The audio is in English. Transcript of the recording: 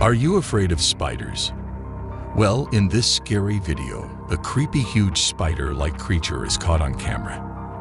Are you afraid of spiders? Well, in this scary video, a creepy huge spider-like creature is caught on camera.